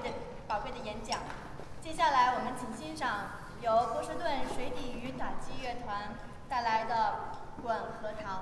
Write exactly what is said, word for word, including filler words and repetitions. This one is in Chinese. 贵的宝贵的演讲。接下来，我们请欣赏由波士顿水底鱼打击乐团带来的《滚荷塘》。